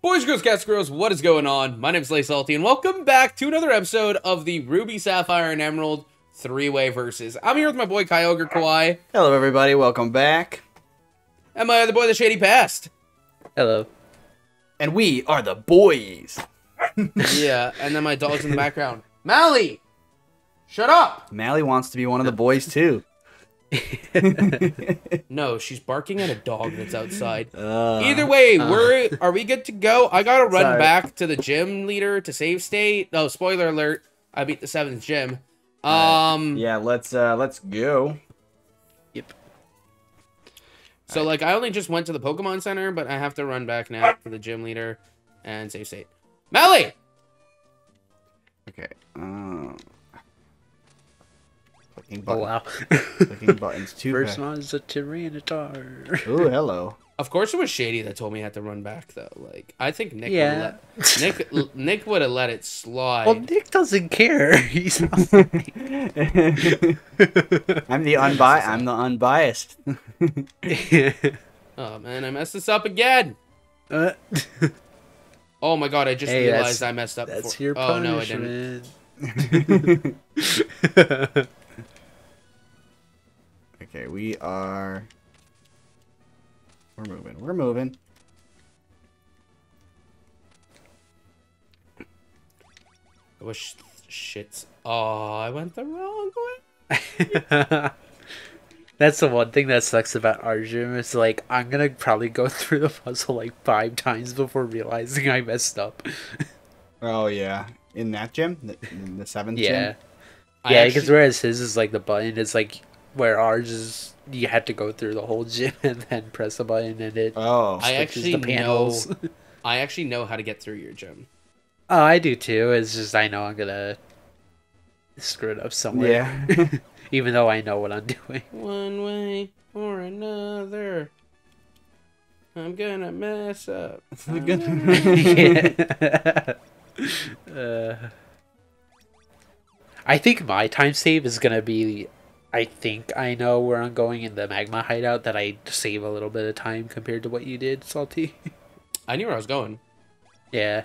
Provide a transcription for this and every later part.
Boys, girls, cats, girls, what is going on? My name is SlightliSalti, and welcome back to another episode of the Ruby, Sapphire, and Emerald three-way versus. I'm here with my boy, KyogreKauai. Hello, everybody. Welcome back. And my other boy, the Shady Past. Hello. And we are the boys. Yeah, and then my dog's in the background. Mally! Shut up! Mally wants to be one of the boys, too. No, she's barking at a dog that's outside. Either way, are we good to go? I gotta run back to the gym leader to save state. No, spoiler alert, I beat the 7th gym. Yeah, let's go. Yep. So like I only just went to the Pokemon Center, but I have to run back now to the gym leader and save state. Mally! Okay. Clicking buttons. Oh, wow. Clicking buttons too. First one is a Tyranitar. Ooh, hello. Of course it was Shady that told me I had to run back, though. Like, I think Nick Nick would have let it slide. Well, Nick doesn't care. He's not. I'm the unbiased. Oh, man, I messed this up again. Oh, my God, I just realized I messed up. That's your punishment. Oh, no, I didn't. Okay, we're moving. I wish shit's... Oh, I went the wrong way. That's the one thing that sucks about our gym is, like, I'm gonna probably go through the puzzle, like, 5 times before realizing I messed up. Oh, yeah. In that gym? In the 7th gym? Yeah, because whereas his is, like, the button, it's, like... Where ours is, you had to go through the whole gym and then press a button and it switches the panels. I actually know how to get through your gym. Oh, I do too. It's just I know I'm gonna screw it up somewhere. Yeah. Even though I know what I'm doing. One way or another, I'm gonna mess up. I think my time save is gonna be... I think I know where I'm going in the magma hideout, that I save a little bit of time compared to what you did, Salty. I knew where I was going. Yeah.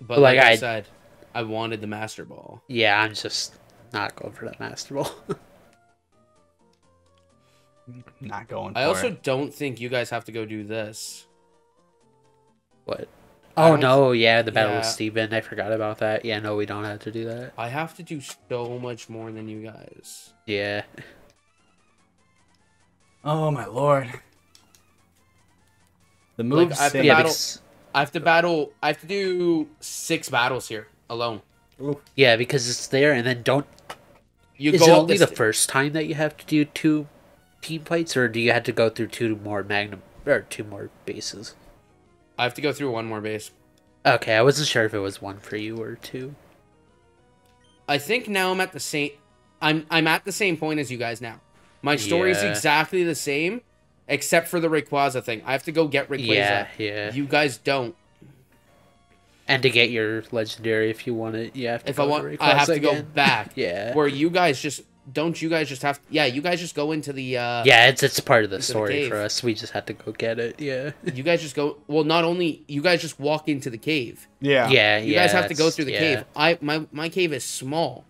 But like I said, I wanted the Master Ball. Yeah, I'm just not going for that Master Ball. Not going for it. I also don't think you guys have to go do this. What? Oh, no, yeah, the battle with Steven. I forgot about that. Yeah, no, we don't have to do that. I have to do so much more than you guys. Yeah. Oh, my lord. The moves... Like, I have to do 6 battles here, alone. Ooh. Yeah, because it's there, and then don't... Is it only the first time that you have to do 2 team fights, or do you have to go through 2 more Magnum... or 2 more bases? I have to go through 1 more base. Okay, I wasn't sure if it was 1 for you or 2. I think now I'm at the same... I'm at the same point as you guys now. My story is exactly the same, except for the Rayquaza thing. I have to go get Rayquaza. Yeah. You guys don't. And to get your legendary, if you want it, you have to go back. Yeah. Where you guys just... Don't you guys just have... Yeah, you guys just go into the... yeah, it's part of the story for us. We just have to go get it, yeah. You guys just go... Well, not only... You guys just walk into the cave. Yeah. Yeah, you guys have to go through the cave. My cave is small.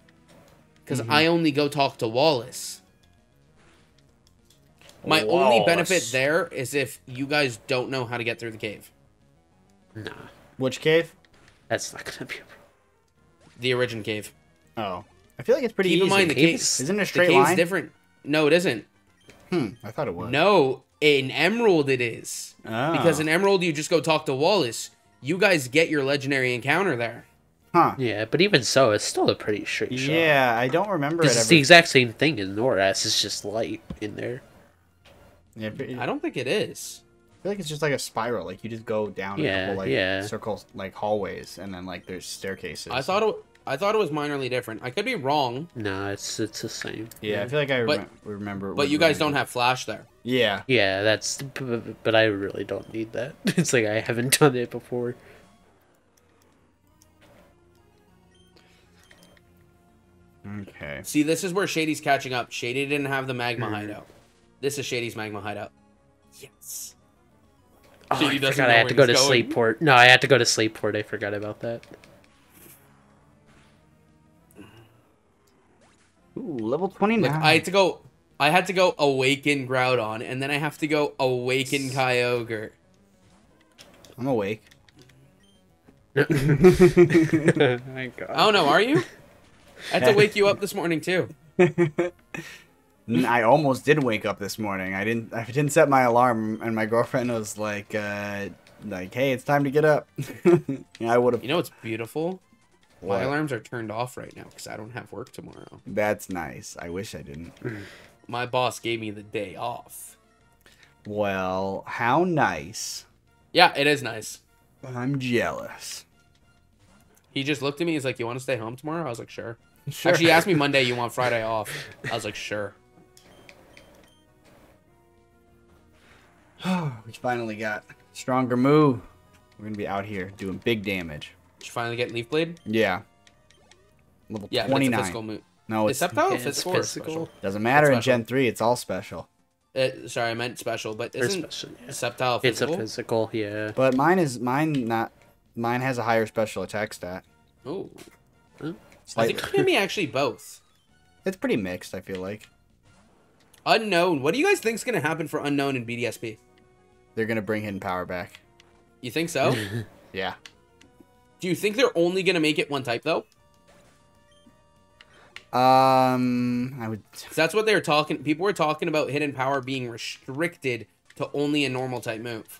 Because I only go talk to Wallace. My only benefit there is if you guys don't know how to get through the cave. Nah. Which cave? That's not going to be a problem. The origin cave. Oh. I feel like it's pretty easy. Keep in mind, the cave isn't a straight line. Different. No, it isn't. I thought it was. No, in Emerald it is. Oh. Because in Emerald you just go talk to Wallace. You guys get your legendary encounter there. Huh. Yeah, but even so, it's still a pretty straight shot. Yeah, I don't remember it ever. It's the exact same thing as Norras. It's just light in there. Yeah, I don't think it is. I feel like it's just like a spiral. Like you just go down a couple circles, like hallways, and then like there's staircases. I thought it was minorly different. I could be wrong. No, it's the same. Yeah, I feel like I remember. But you guys don't have Flash there. Yeah. Yeah, that's... But I really don't need that. It's like I haven't done it before. Okay. See, this is where Shady's catching up. Shady didn't have the Magma Hideout. This is Shady's Magma Hideout. Yes. Oh, I forgot I had to go to Sleepport. No, I had to go to Sleepport. I forgot about that. Ooh, level 29. Like, I had to go awaken Groudon, and then I have to go awaken Kyogre. I'm awake. Thank God. Oh no, are you? I had to wake you up this morning too. I almost did wake up this morning. I didn't set my alarm, and my girlfriend was like, hey, it's time to get up. Yeah, I would have. You know what's beautiful? What? My alarms are turned off right now because I don't have work tomorrow. That's nice. I wish I didn't. My boss gave me the day off. Well, how nice. Yeah, it is nice. I'm jealous. He just looked at me. He's like, you want to stay home tomorrow? I was like, sure. Actually, he asked me Monday, you want Friday off? I was like, sure. We finally got stronger move. We're going to be out here doing big damage. Did you finally get Leaf Blade? Yeah. Level 29. That's a physical move. No, it's Sceptile. Physical. Doesn't matter in Gen 3. It's all special. Sorry, I meant special, but isn't Sceptile physical? It's a physical, yeah. But mine has a higher special attack stat. Oh. I think you me actually both. It's pretty mixed, I feel like. Unknown. What do you guys think is going to happen for Unknown in BDSP? They're going to bring Hidden Power back. You think so? Yeah. Do you think they're only going to make it one type, though? I would... That's what they were talking... People were talking about Hidden Power being restricted to only a normal type move.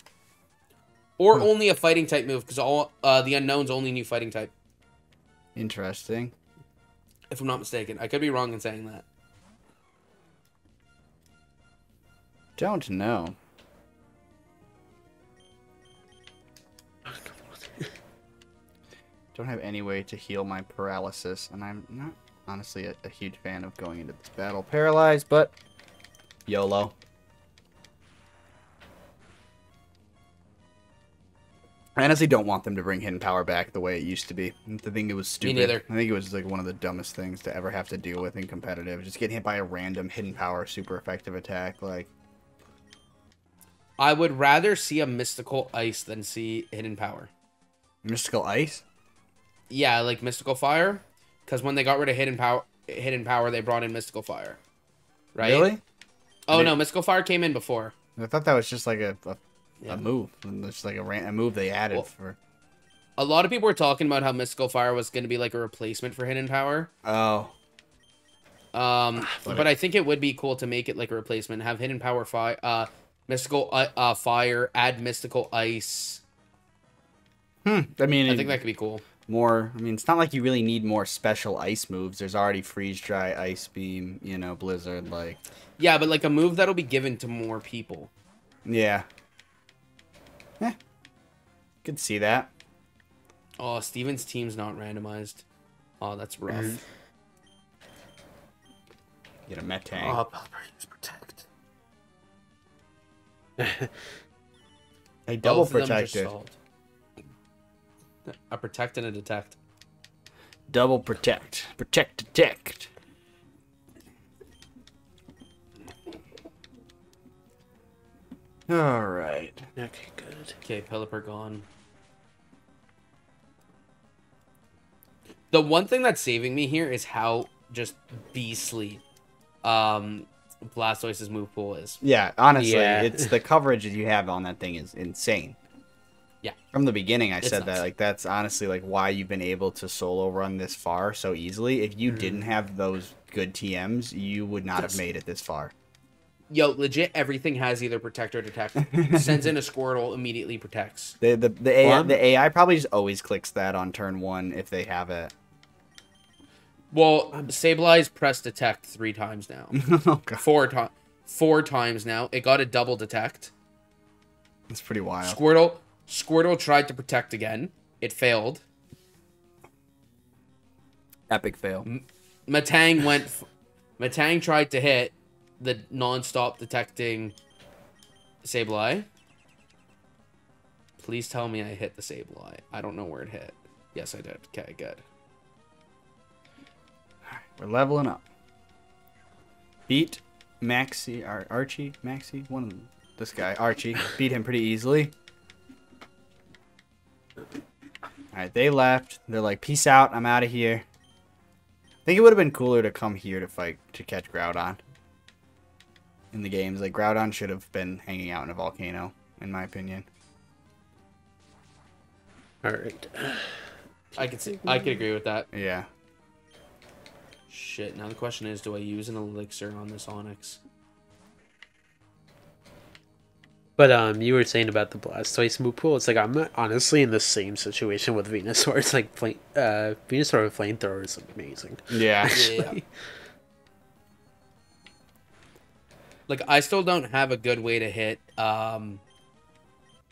Or only a fighting type move, because all the Unknown's only new fighting type. Interesting. If I'm not mistaken. I could be wrong in saying that. Don't know. Don't have any way to heal my paralysis, and I'm not honestly a huge fan of going into this battle paralyzed, but YOLO. I honestly don't want them to bring Hidden Power back the way it used to be. I think it was stupid. Me neither. I think it was like one of the dumbest things to ever have to deal with in competitive. Just getting hit by a random Hidden Power super effective attack. Like, I would rather see a Mystical Ice than see Hidden Power. Mystical Ice? Yeah, like Mystical Fire. Because when they got rid of Hidden Power, they brought in Mystical Fire. Right? Really? Oh, no. Mystical Fire came in before. I thought that was just like a move. It's like a move they added for. A lot of people were talking about how Mystical Fire was going to be like a replacement for Hidden Power. Oh. But I think it would be cool to make it like a replacement. Have Hidden Power Mystical Fire, add Mystical Ice. I mean, I think that could be cool. More, I mean, it's not like you really need more special ice moves. There's already Freeze Dry, Ice Beam, you know, Blizzard, like. Yeah, but like a move that'll be given to more people. Yeah. Could see that. Oh, Steven's team's not randomized. Oh, that's rough. Get a Metang. Oh, Pelipper, protect. They double protected. A protect and a detect. Double protect. Protect, detect. All right. Okay, good. Okay, Pelipper gone. The one thing that's saving me here is how just beastly Blastoise's move pool is. Yeah, honestly, it's the coverage that you have on that thing is insane. Yeah. From the beginning, I said that. Like, that's honestly, like, why you've been able to solo run this far so easily. If you didn't have those good TMs, you would not have made it this far. Yo, legit, everything has either protect or detect. Sends in a Squirtle, immediately protects. The AI probably just always clicks that on turn one if they have it. Well, Sableye's pressed detect 3 times now. Oh, God. 4 times now. It got a double detect. That's pretty wild. Squirtle tried to protect again. It failed. Epic fail. Metang went... Metang tried to hit the non-stop detecting Sableye. Please tell me I hit the Sableye. I don't know where it hit. Yes, I did. Okay, good. Alright, we're leveling up. Beat Maxie... Archie? Maxie? One of them. This guy, Archie. Beat him pretty easily. Alright, they left. They're like, peace out, I'm out of here. I think it would have been cooler to come here to fight, to catch Groudon. In the games, like, Groudon should have been hanging out in a volcano, in my opinion. Alright. I can agree with that. Yeah. Shit, now the question is, do I use an elixir on this Onix? But you were saying about the Blastoise move pool. It's like, I'm honestly in the same situation with Venusaur. It's like, Venusaur with flamethrower is amazing. Yeah. Actually. Like, I still don't have a good way to hit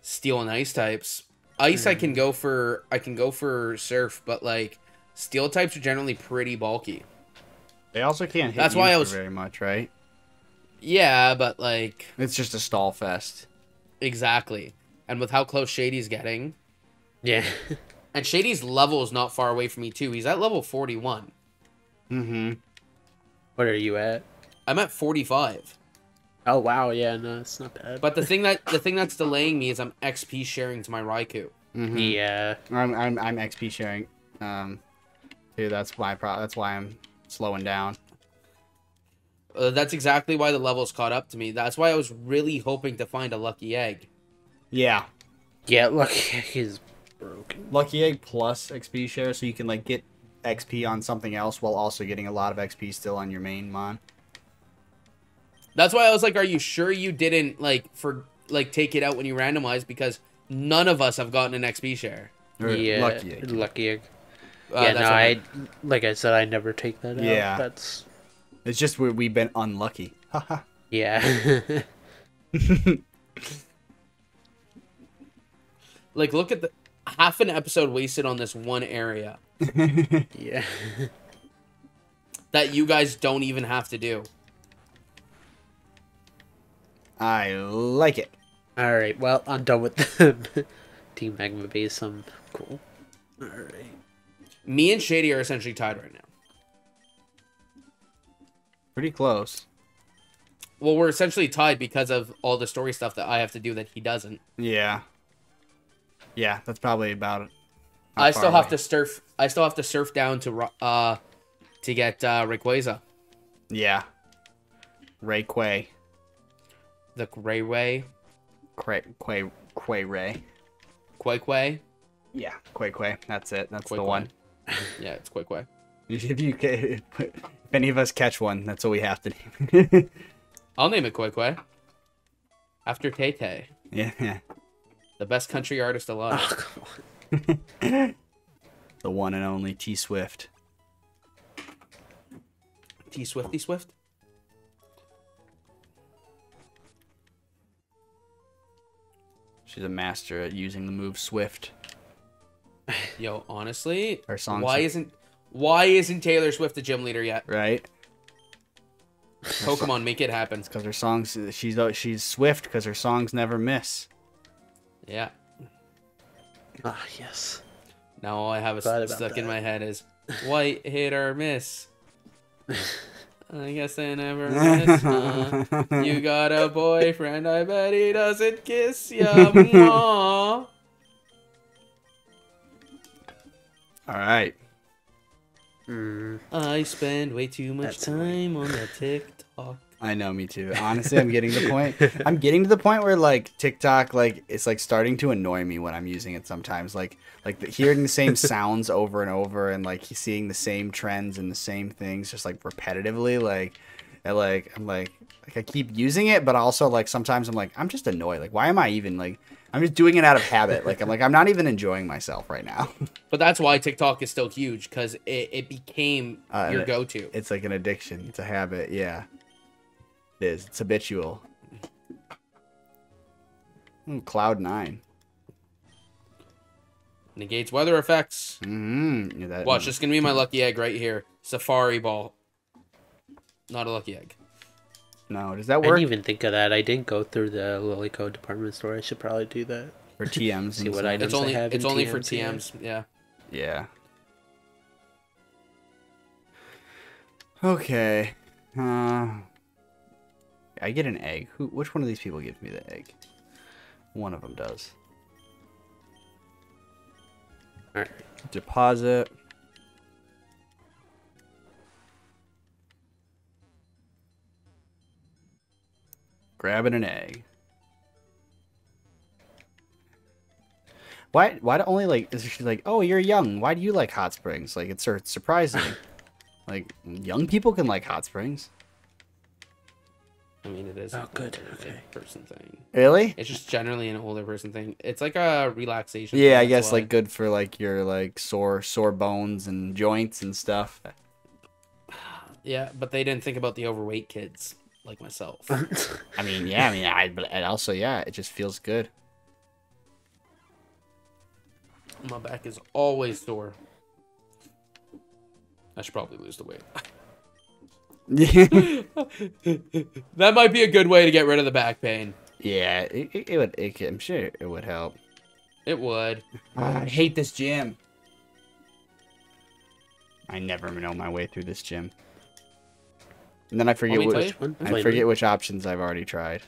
Steel and Ice types. Ice, I can go for Surf, but like Steel types are generally pretty bulky. They also can't hit very much, right? Yeah, but like it's just a stall fest. Exactly. And with how close Shady's getting. Yeah. And Shady's level is not far away from me, too. He's at level 41. Mm-hmm. What are you at? I'm at 45. Oh, wow. Yeah, no, it's not bad. But the thing that's delaying me is I'm XP sharing to my Raikou. Mm-hmm. Yeah. I'm XP sharing. Dude, that's why I'm slowing down. That's exactly why the levels caught up to me. That's why I was really hoping to find a Lucky Egg. Yeah. Yeah, Lucky Egg is broken. Lucky Egg plus XP share, so you can, like, get XP on something else while also getting a lot of XP still on your main mon. That's why I was like, are you sure you didn't, like, take it out when you randomized? Because none of us have gotten an XP share. Yeah. Lucky Egg. Lucky Egg. Yeah, no, like I said, I never take that out. Yeah. That's... It's just where we've been unlucky. Haha. Yeah. Like, look at the half an episode wasted on this one area. Yeah. That you guys don't even have to do. I like it. All right. Well, I'm done with the Team Magma Base. I'm cool. All right. Me and Shady are essentially tied right now. Pretty close. Well, we're essentially tied because of all the story stuff that I have to do that he doesn't. Yeah. Yeah, that's probably about it. I still have to surf down to get Rayquaza. Yeah. Rayquay. The Rayway. Quay Ray. Quay. Yeah, Quay. That's it. That's the one. Yeah, it's Quay. If any of us catch one, that's all we have to name. I'll name it Quay. After Tay. Yeah. The best country artist alive. Oh, come on. The one and only T Swift. T Swifty Swift? She's a master at using the move Swift. Yo, honestly, her song. Why isn't Taylor Swift the gym leader yet? Right. Pokemon, make it happen. Because her songs, she's Swift because her songs never miss. Yeah. Ah, yes. Now all I have is stuck in my head is white hit or miss. I guess I never miss. You got a boyfriend, I bet he doesn't kiss ya. All right. I spend way too much time on the TikTok. I know, me too. Honestly, I'm getting to the point. I'm getting to the point where like TikTok, like it's like starting to annoy me when I'm using it sometimes. Like hearing the same sounds over and over, and like seeing the same trends and the same things just like repetitively. Like I keep using it, but also like sometimes I'm like I'm just annoyed. Like why am I even like. I'm just doing it out of habit. I'm not even enjoying myself right now. But that's why TikTok is still huge, because it became your go-to. It's like an addiction. It's a habit. Yeah, it is. It's habitual. Cloud 9 negates weather effects. Mm-hmm. Yeah, watch, this is gonna be my Lucky Egg right here. Safari Ball. Not a Lucky Egg. No, does that work? I didn't even think of that. I didn't go through the Lilyco department store. I should probably do that. For TMs. See what items I have. It's only for TMs, yeah. Yeah. Okay. I get an egg. Which one of these people gives me the egg? One of them does. All right. Deposit. Grabbing an egg. Why do only, like, is she like, oh, you're young. Why do you like hot springs? Like, it's surprising. Like, young people can like hot springs. I mean, it is. Oh, good. Okay. Person thing. Really? It's just generally an older person thing. It's like a relaxation. Yeah, I guess, like, good for, like, your, like, sore bones and joints and stuff. Yeah, but they didn't think about the overweight kids like myself. I mean, yeah. I mean, I also, yeah, it just feels good. My back is always sore. I should probably lose the weight. That might be a good way to get rid of the back pain. Yeah, it would. I'm sure it would help. It would. I hate this gym. I never know my way through this gym. And then I forget which options I've already tried.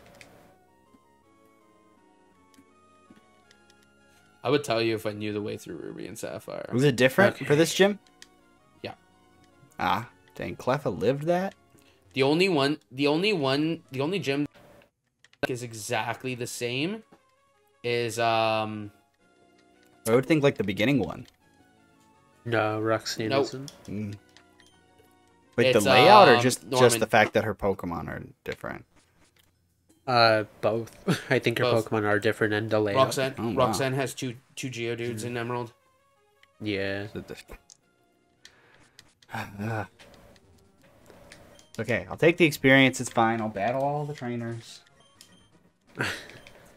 I would tell you if I knew the way through Ruby and Sapphire. Was it different for this gym? Yeah. Ah, dang, Cleffa lived that? The only gym that is exactly the same is, I would think, like, the beginning one. No, Roxanne isn't. Mm. Like, it's the layout or just the fact that her Pokemon are different? Both. I think her Pokemon are different and the layout. Roxanne, oh, wow. Roxanne has two Geodudes in Emerald. Yeah. Okay, I'll take the experience. It's fine. I'll battle all the trainers.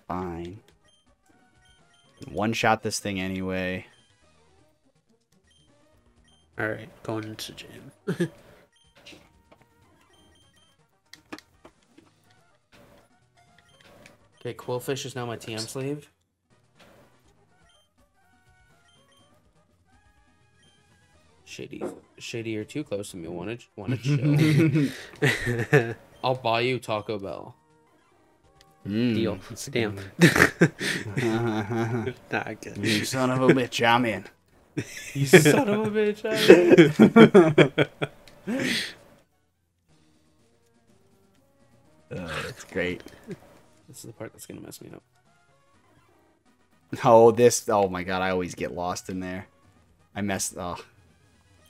Fine. One shot this thing anyway. All right, going into gym. Okay, Quillfish is now my TM sleeve. Shady, you're too close to me. Wanna chill? I'll buy you Taco Bell. Mm. Deal. Damn. Not good. You son of a bitch, I'm in. You son of a bitch, I'm in. Oh, that's great. This is the part that's gonna mess me up. Oh, this! Oh my god, I always get lost in there. I messed up. Oh.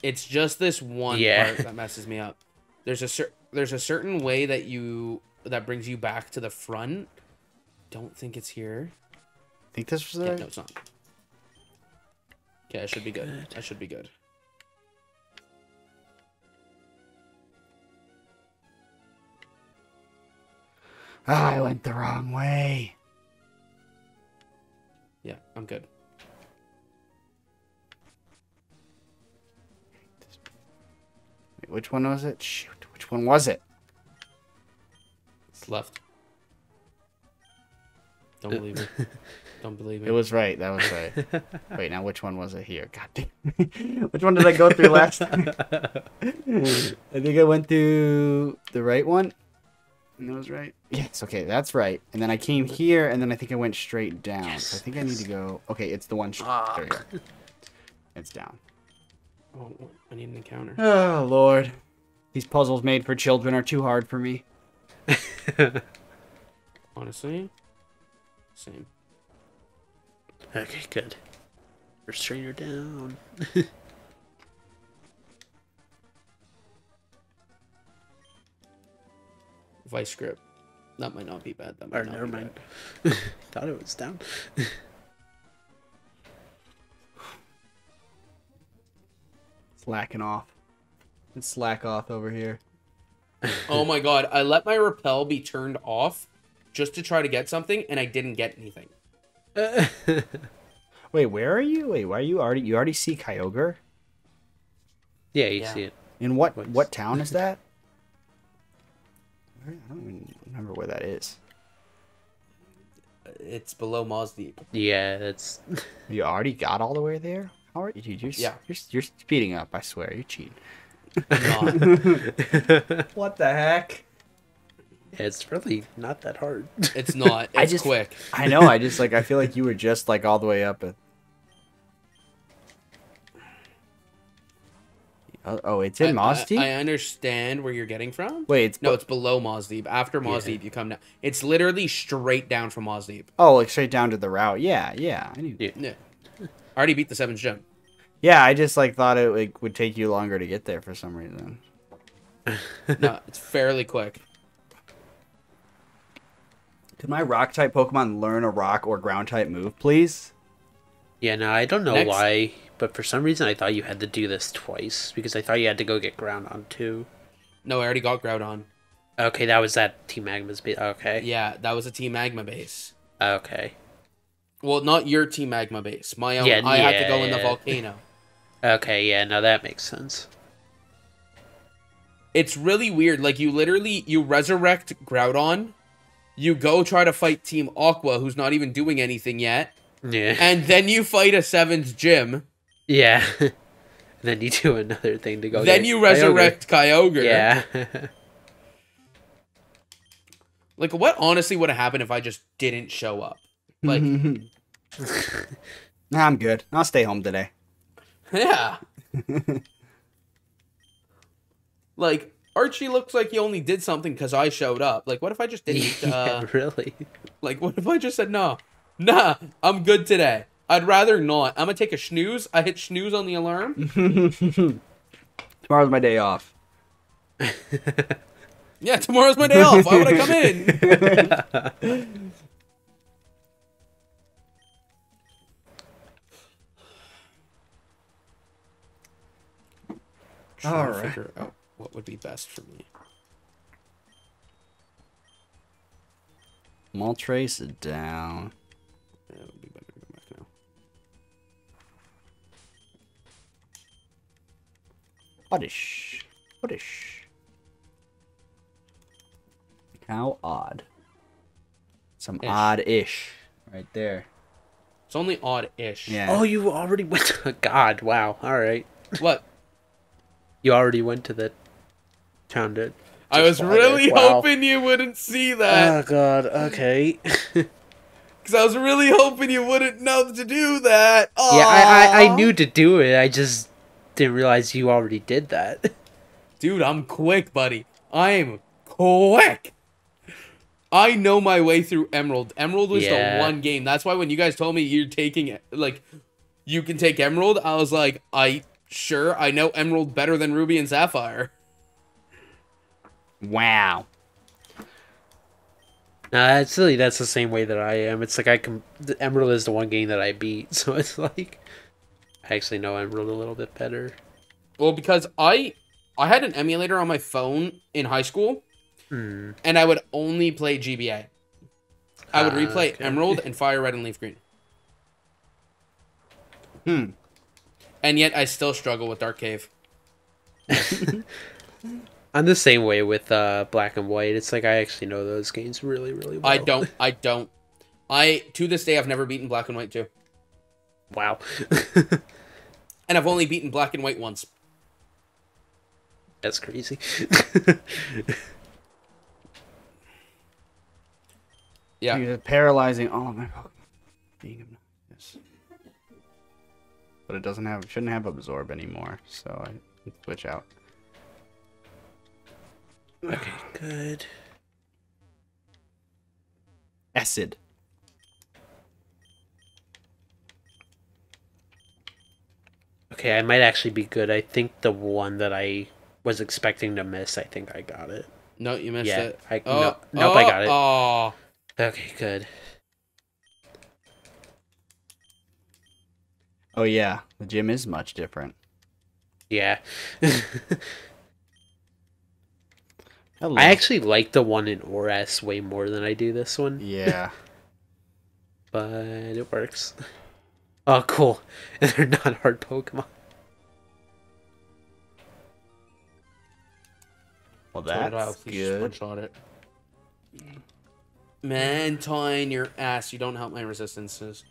It's just this one part that messes me up. There's a certain way that brings you back to the front. Don't think it's here. Think this was there? Yeah, no, it's not. Okay, I should be good. I should be good. Oh, I went the wrong way. Yeah, I'm good. Wait, which one was it? Shoot, which one was it? It's left. Don't believe me. Don't believe me. It was right. That was right. Wait, now which one was it here? God damn. Which one did I go through last time? I think I went through the right one. And that was right. Yes, okay, that's right. And then I came here, and then I think I went straight down. Yes, so I think I need to go... Okay, it's the one... There you go. It's down. Oh, I need an encounter. Oh, Lord. These puzzles made for children are too hard for me. Honestly, same. Okay, good. First trainer down. Vice grip. That might not be bad. That might never mind. Thought it was down. Slacking off. It's slack off over here. Oh my god. I let my rappel be turned off just to try to get something, and I didn't get anything. Wait, where are you? Wait, why are you already... You already see Kyogre? Yeah, you see it. In what town is that? I don't even remember where that is. It's below Mossdeep. Yeah, that's... You already got all the way there? How are you, dude? You're speeding up, I swear. You're cheating. What the heck? It's really not that hard. It's not. It's quick. I know. I feel like you were just, like, all the way up. Oh, it's in Mossdeep? I understand where you're getting from. Wait, it's... No, it's below Mossdeep. After Mossdeep, you come down. It's literally straight down from Mossdeep. Oh, like straight down to the route. Yeah, yeah. I already beat the 7th gym. Yeah, I just, like, thought it like, would take you longer to get there for some reason. No, it's fairly quick. Could my rock-type Pokemon learn a rock or ground-type move, please? Yeah, no, I don't know why, but for some reason I thought you had to do this twice, because I thought you had to go get Groudon, too. No, I already got Groudon. Okay, that was that Team Magma's base. Okay. Yeah, that was a Team Magma base. Okay. Well, not your Team Magma base. My own. Yeah, I had to go in the volcano. Okay, yeah, no, that makes sense. It's really weird. Like, you literally, you resurrect Groudon, you go try to fight Team Aqua, who's not even doing anything yet. Yeah. And then you fight a 7th gym. Yeah. And then you do another thing to go. Then you resurrect Kyogre. Yeah. Like, what honestly would have happened if I just didn't show up? Like, nah, I'm good. I'll stay home today. Yeah. Like, Archie looks like he only did something because I showed up. Like, what if I just didn't? Yeah, really? Like, what if I just said no? Nah, I'm good today. I'd rather not. I'm going to take a snooze. I hit snooze on the alarm. Tomorrow's my day off. Yeah, tomorrow's my day off. Why would I come in? Trying to figure out what would be best for me. Moltres is down. Yeah, it would be better to go back now. Oddish. Oddish. How odd. Some odd-ish right there. It's only odd-ish. Yeah. Oh, you already went to... God, wow. All right. What? You already went to the... Found it. I was really hoping you wouldn't see that. Oh, God. Okay. Because I was really hoping you wouldn't know to do that. Aww. Yeah, I knew to do it. I just didn't realize you already did that. Dude, I'm quick, buddy. I'm quick. I know my way through Emerald. Emerald was the one game. That's why when you guys told me you're taking it, like, you can take Emerald, I was like, I know Emerald better than Ruby and Sapphire. Wow. It's silly. That's the same way that I am. It's like Emerald is the one game that I beat, so it's like I actually know Emerald a little bit better. Well, because I had an emulator on my phone in high school, and I would only play GBA. I would replay Emerald and Fire Red and Leaf Green. And yet I still struggle with Dark Cave. I'm the same way with Black and White. It's like I actually know those games really, really well. I to this day I've never beaten Black and White 2. Wow. And I've only beaten Black and White once. That's crazy. Yeah. You're paralyzing all of my Pokemon. Being obnoxious. But it doesn't have shouldn't have absorb anymore, so I switch out. Okay, good. Acid. Okay, I might actually be good. I think the one that I was expecting to miss, I think I got it. No, you missed it. Nope, I got it. Oh. Okay, good. Oh, yeah. The gym is much different. Yeah. I actually like the one in Oras way more than I do this one. Yeah. But it works. Oh, cool. And they're not hard Pokemon. Well, that's good. Switch on it. Man, tying your ass. You don't help my resistances.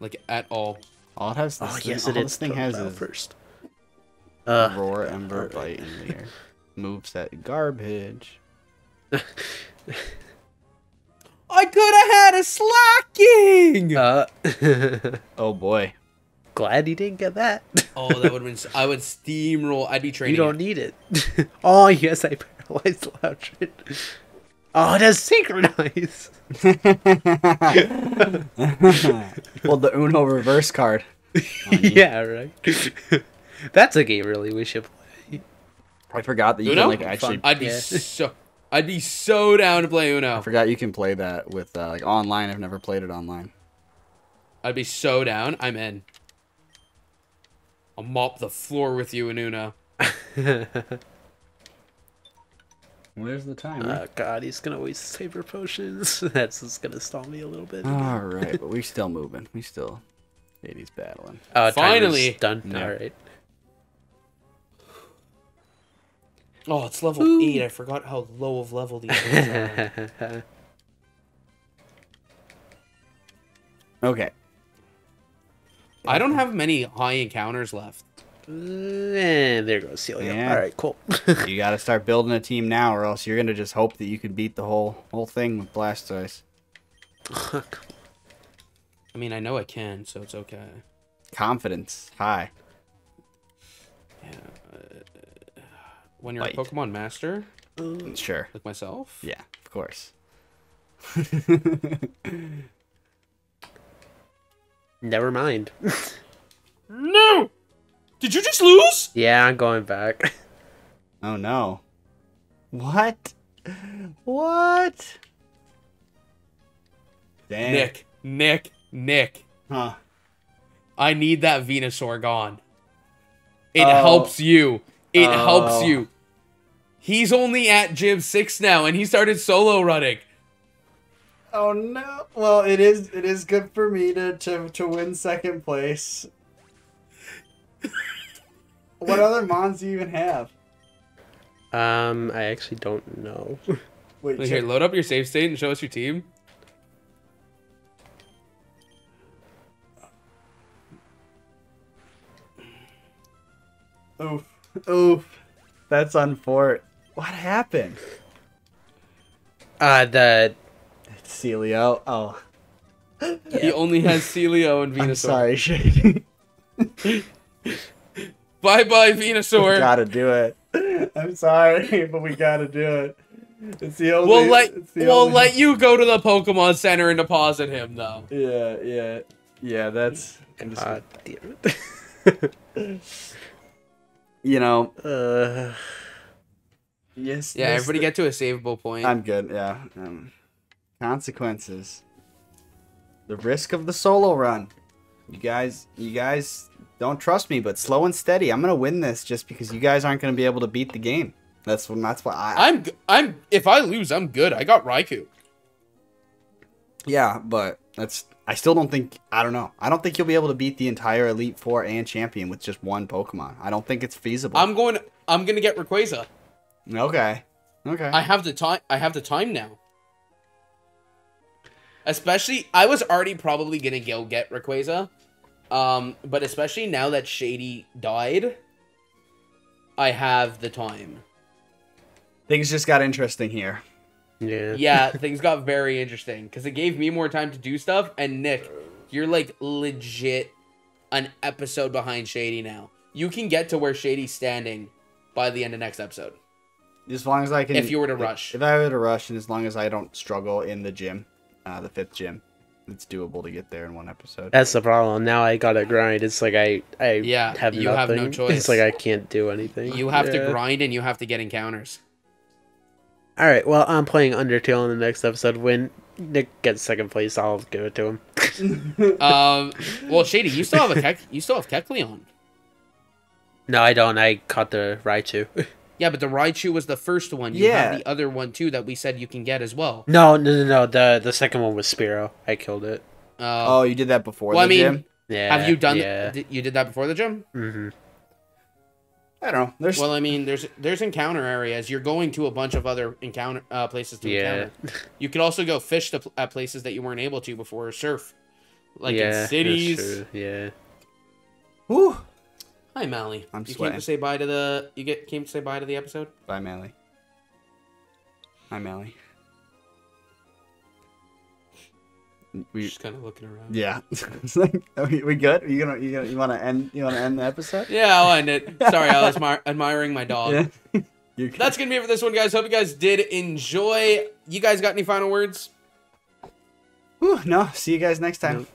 Like, at all. All it has this thing has is... First. Roar, Ember, Bite, and Leer. Moves that garbage. I could have had a slacking! Oh boy. glad you didn't get that. Oh, that would have been. I would steamroll. I'd be training. You don't need it. Oh, yes, I paralyzed Loudred. Oh, it has synchronize. Well, the Uno reverse card. Yeah, right. That's a game I really wish I played. I forgot that you Uno? Can like actually. Fun. I'd be so down to play Uno. I forgot you can play that with like online. I've never played it online. I'd be so down. I'm in. I'll mop the floor with you in Uno. Where's the time? Oh, God, he's going to waste Saber Potions. That's just going to stall me a little bit. All right, but we're still moving. We still... Yeah, he's battling. Finally! Done. No. All right. Oh, it's level Ooh. 8. I forgot how low of level these are. Okay. I don't have many high encounters left. And there goes Celio. Yeah. All right, cool. You got to start building a team now, or else you're going to just hope that you can beat the whole thing with Blastoise. I mean, I know I can, so it's okay. Confidence high. Yeah. When you're a Pokemon master? Sure. Like myself? Yeah, of course. Never mind. No! Did you just lose? Yeah, I'm going back. Oh, no. What? What? Dang. Nick. Huh. I need that Venusaur gone. It helps you. It helps you. He's only at Gym 6 now, and he started solo running. Oh no! Well, it is good for me to win second place. What other mons do you even have? I actually don't know. Wait, here, load up your save state and show us your team. Oof! Oof! That's unfortunate. What happened? Celio. Oh. Yeah. He only has Celio and Venusaur. I'm sorry, Shane. Bye-bye, Venusaur. We gotta do it. I'm sorry, but we gotta do it. It's the only... We'll let you go to the Pokemon Center and deposit him, though. Yeah, that's... I'm just... God damn it. You know... Yes. Yeah, everybody get to a saveable point. I'm good, yeah. Consequences. The risk of the solo run. You guys don't trust me, but slow and steady. I'm gonna win this just because you guys aren't gonna be able to beat the game. That's why if I lose, I'm good. I got Raikou. Yeah, but I still don't think I don't think you'll be able to beat the entire Elite Four and Champion with just one Pokemon. I don't think it's feasible. I'm gonna get Rayquaza. Okay. I have the time now. Especially, I was already probably gonna go get Rayquaza, but especially now that Shady died, I have the time. Things just got interesting here. Yeah, things got very interesting because it gave me more time to do stuff. And Nick, you're like legit an episode behind Shady now. You can get to where Shady's standing by the end of next episode. As long as I can. If you were to rush. If I were to rush, and as long as I don't struggle in the gym. The 5th gym. It's doable to get there in one episode. That's the problem. Now I gotta grind. It's like I have nothing. You have no choice. It's like I can't do anything. You have to grind and you have to get encounters. Alright, well, I'm playing Undertale in the next episode. When Nick gets second place, I'll give it to him. Well, Shady, you still have Kecleon. No, I don't. I caught the Raichu. Yeah, but the Raichu was the first one. You have the other one, too, that we said you can get as well. No. The second one was Spearow. I killed it. Oh, you did that before the gym? Yeah. Have you done... Yeah. You did that before the gym? Mm-hmm. I don't know. Well, I mean, there's encounter areas. You're going to a bunch of other encounter places to encounter. You could also go fish at places that you weren't able to before, or surf. Like in cities. That's true. Yeah. Whew. Hi, Mally. You came to say bye to the. Came to say bye to the episode. Bye, Mally. Hi, Mally. we just kind of looking around. Yeah. It's like, we good? You want to end? You want to end the episode? Yeah, I'll end it. Sorry, I was admiring my dog. Yeah. That's gonna be it for this one, guys. Hope you guys did enjoy. You guys got any final words? Ooh, no. See you guys next time. No.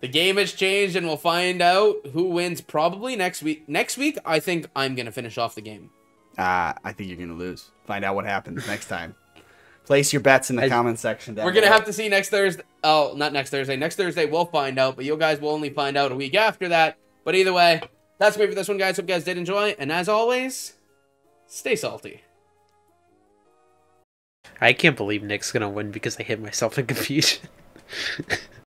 The game has changed, and we'll find out who wins probably next week. Next week, I think I'm gonna finish off the game. I think you're gonna lose. Find out what happens next time. Place your bets in the comment section down below. We're going to have to see next Thursday. Oh, not next Thursday. Next Thursday, we'll find out. But you guys will only find out a week after that. But either way, that's me for this one, guys. Hope you guys did enjoy. And as always, stay salty. I can't believe Nick's going to win because I hit myself in confusion.